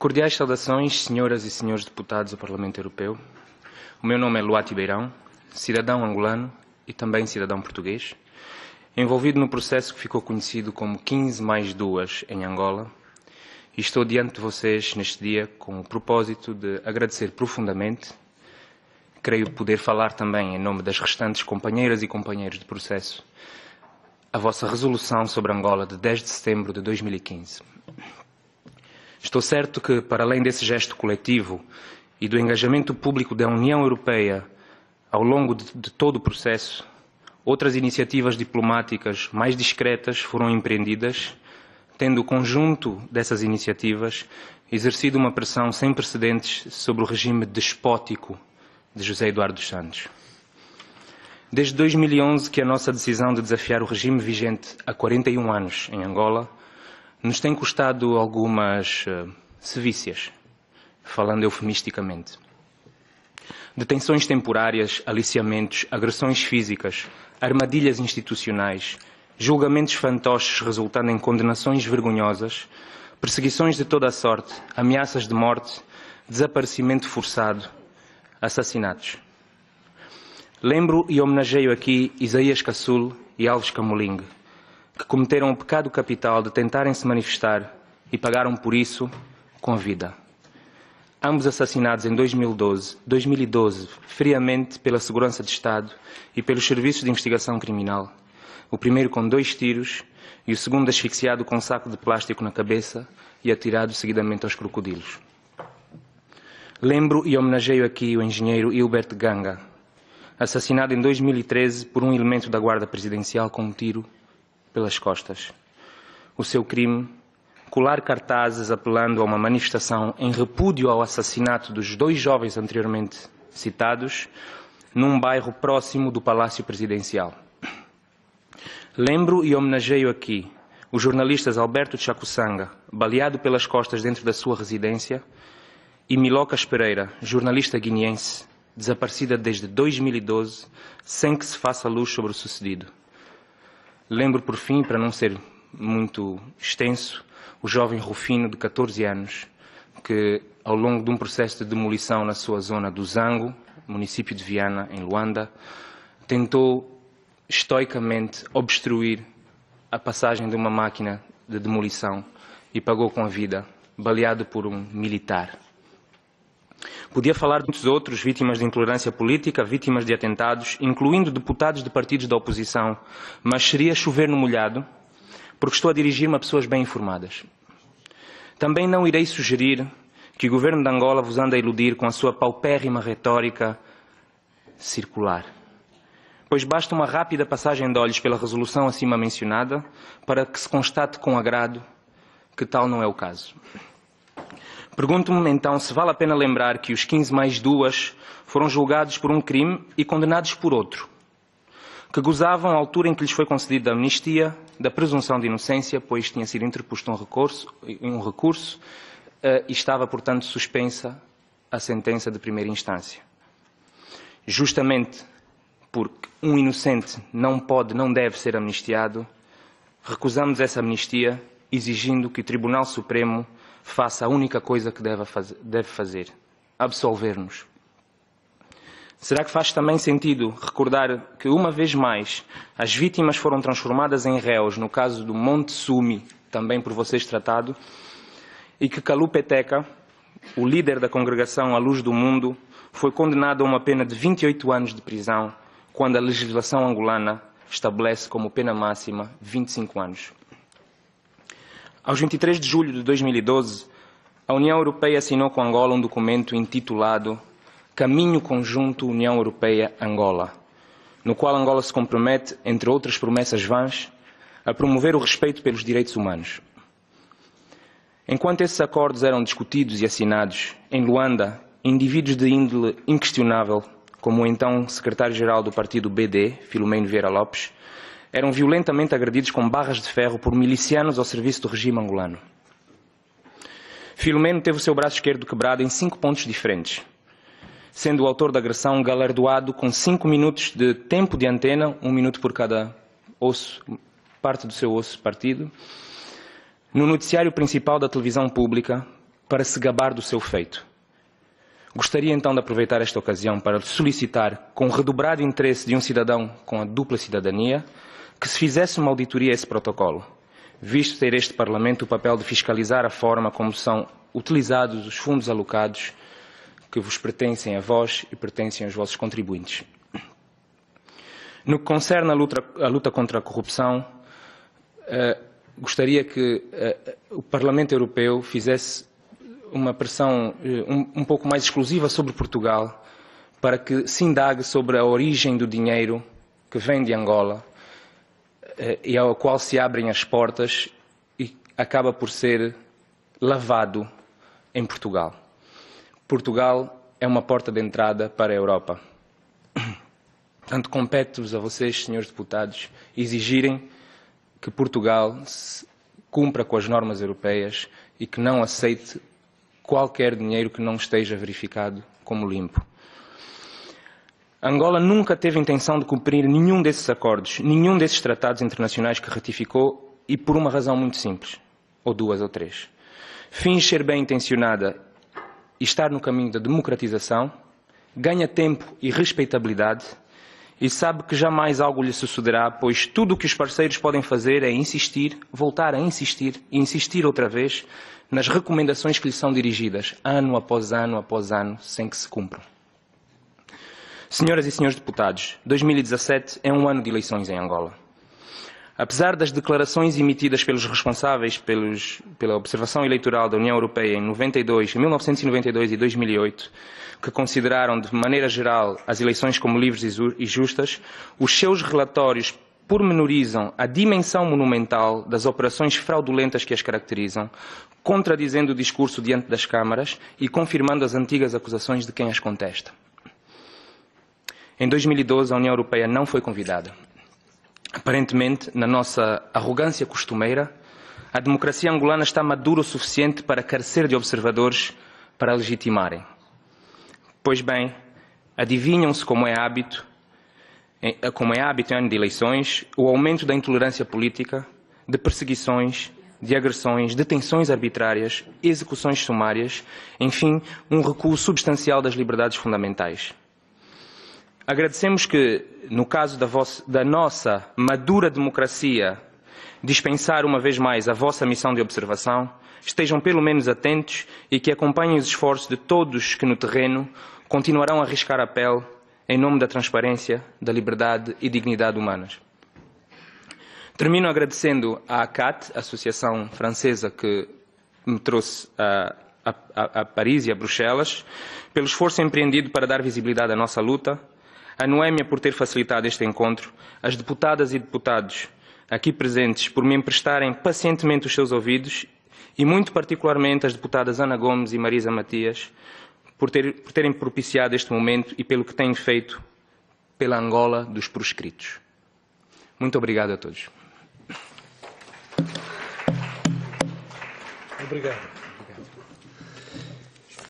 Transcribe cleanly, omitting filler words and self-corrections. Cordiais saudações, senhoras e senhores deputados do Parlamento Europeu. O meu nome é Luati Beirão, cidadão angolano e também cidadão português, envolvido no processo que ficou conhecido como 15+2 em Angola, e estou diante de vocês neste dia com o propósito de agradecer profundamente, creio poder falar também em nome das restantes companheiras e companheiros de processo, a vossa resolução sobre Angola de 10 de setembro de 2015. Estou certo que, para além desse gesto coletivo e do engajamento público da União Europeia ao longo de todo o processo, outras iniciativas diplomáticas mais discretas foram empreendidas, tendo o conjunto dessas iniciativas exercido uma pressão sem precedentes sobre o regime despótico de José Eduardo dos Santos. Desde 2011 que a nossa decisão de desafiar o regime vigente há 41 anos em Angola nos tem custado algumas sevícias, falando eufemisticamente. Detenções temporárias, aliciamentos, agressões físicas, armadilhas institucionais, julgamentos fantoches resultando em condenações vergonhosas, perseguições de toda a sorte, ameaças de morte, desaparecimento forçado, assassinatos. Lembro e homenageio aqui Isaías Cassule e Alves Camulingue, que cometeram o pecado capital de tentarem se manifestar e pagaram por isso com a vida. Ambos assassinados em 2012, friamente pela Segurança de Estado e pelos Serviços de Investigação Criminal, o primeiro com 2 tiros e o segundo asfixiado com um saco de plástico na cabeça e atirado seguidamente aos crocodilos. Lembro e homenageio aqui o engenheiro Hilbert Ganga, assassinado em 2013 por um elemento da Guarda Presidencial com um tiro pelas costas. O seu crime: colar cartazes apelando a uma manifestação em repúdio ao assassinato dos 2 jovens anteriormente citados, num bairro próximo do Palácio Presidencial. Lembro e homenageio aqui os jornalistas Alberto Chacussanga, baleado pelas costas dentro da sua residência, e Milocas Pereira, jornalista guineense, desaparecida desde 2012, sem que se faça luz sobre o sucedido. Lembro, por fim, para não ser muito extenso, o jovem Rufino, de 14 anos, que, ao longo de um processo de demolição na sua zona do Zango, município de Viana, em Luanda, tentou estoicamente obstruir a passagem de uma máquina de demolição e pagou com a vida, baleado por um militar. Podia falar de muitos outros, vítimas de intolerância política, vítimas de atentados, incluindo deputados de partidos da oposição, mas seria chover no molhado, porque estou a dirigir-me a pessoas bem informadas. Também não irei sugerir que o governo de Angola vos anda a iludir com a sua paupérrima retórica circular, pois basta uma rápida passagem de olhos pela resolução acima mencionada para que se constate com agrado que tal não é o caso. Pergunto-me então se vale a pena lembrar que os 15+2 foram julgados por um crime e condenados por outro, que gozavam à altura em que lhes foi concedida a amnistia, da presunção de inocência, pois tinha sido interposto um recurso e estava, portanto, suspensa a sentença de primeira instância. Justamente porque um inocente não pode, não deve ser amnistiado, recusamos essa amnistia, exigindo que o Tribunal Supremo faça a única coisa que deve fazer: absolver-nos. Será que faz também sentido recordar que, uma vez mais, as vítimas foram transformadas em réus, no caso do Monte Sumi, também por vocês tratado, e que Kalupeteca, o líder da congregação à luz do mundo, foi condenado a uma pena de 28 anos de prisão, quando a legislação angolana estabelece como pena máxima 25 anos. Aos 23 de julho de 2012, a União Europeia assinou com Angola um documento intitulado Caminho Conjunto União Europeia-Angola, no qual Angola se compromete, entre outras promessas vãs, a promover o respeito pelos direitos humanos. Enquanto esses acordos eram discutidos e assinados, em Luanda, indivíduos de índole inquestionável, como o então secretário-geral do partido BD, Filomeno Vieira Lopes, eram violentamente agredidos com barras de ferro por milicianos ao serviço do regime angolano. Filomeno teve o seu braço esquerdo quebrado em 5 pontos diferentes, sendo o autor da agressão galardoado com 5 minutos de tempo de antena, 1 minuto por cada osso, parte do seu osso partido, no noticiário principal da televisão pública, para se gabar do seu feito. Gostaria então de aproveitar esta ocasião para solicitar, com o redobrado interesse de um cidadão com a dupla cidadania, que se fizesse uma auditoria a esse protocolo, visto ter este Parlamento o papel de fiscalizar a forma como são utilizados os fundos alocados que vos pertencem a vós e pertencem aos vossos contribuintes. No que concerne a luta contra a corrupção, gostaria que o Parlamento Europeu fizesse uma pressão um pouco mais exclusiva sobre Portugal, para que se indague sobre a origem do dinheiro que vem de Angola e ao qual se abrem as portas e acaba por ser lavado em Portugal. Portugal é uma porta de entrada para a Europa. Portanto, compete-vos a vocês, senhores deputados, exigirem que Portugal cumpra com as normas europeias e que não aceite qualquer dinheiro que não esteja verificado como limpo. Angola nunca teve intenção de cumprir nenhum desses acordos, nenhum desses tratados internacionais que ratificou, e por uma razão muito simples, ou duas ou três. Finge ser bem intencionada e estar no caminho da democratização, ganha tempo e respeitabilidade, e sabe que jamais algo lhe sucederá, pois tudo o que os parceiros podem fazer é insistir, voltar a insistir e insistir outra vez nas recomendações que lhe são dirigidas, ano após ano após ano, sem que se cumpram. Senhoras e senhores deputados, 2017 é um ano de eleições em Angola. Apesar das declarações emitidas pelos responsáveis pela observação eleitoral da União Europeia em 1992 e 2008, que consideraram de maneira geral as eleições como livres e justas, os seus relatórios pormenorizam a dimensão monumental das operações fraudulentas que as caracterizam, contradizendo o discurso diante das câmaras e confirmando as antigas acusações de quem as contesta. Em 2012, a União Europeia não foi convidada. Aparentemente, na nossa arrogância costumeira, a democracia angolana está madura o suficiente para carecer de observadores para a legitimarem. Pois bem, adivinham-se, como é hábito em ano de eleições, o aumento da intolerância política, de perseguições, de agressões, detenções arbitrárias, execuções sumárias, enfim, um recuo substancial das liberdades fundamentais. Agradecemos que, no caso da nossa madura democracia, dispensar uma vez mais a vossa missão de observação, estejam pelo menos atentos e que acompanhem os esforços de todos que no terreno continuarão a arriscar a pele em nome da transparência, da liberdade e dignidade humanas. Termino agradecendo à ACAT, a associação francesa que me trouxe a Paris e a Bruxelas, pelo esforço empreendido para dar visibilidade à nossa luta, a Noémia por ter facilitado este encontro, as deputadas e deputados aqui presentes por me emprestarem pacientemente os seus ouvidos e muito particularmente as deputadas Ana Gomes e Marisa Matias, por terem propiciado este momento e pelo que têm feito pela Angola dos proscritos. Muito obrigado a todos. Obrigado.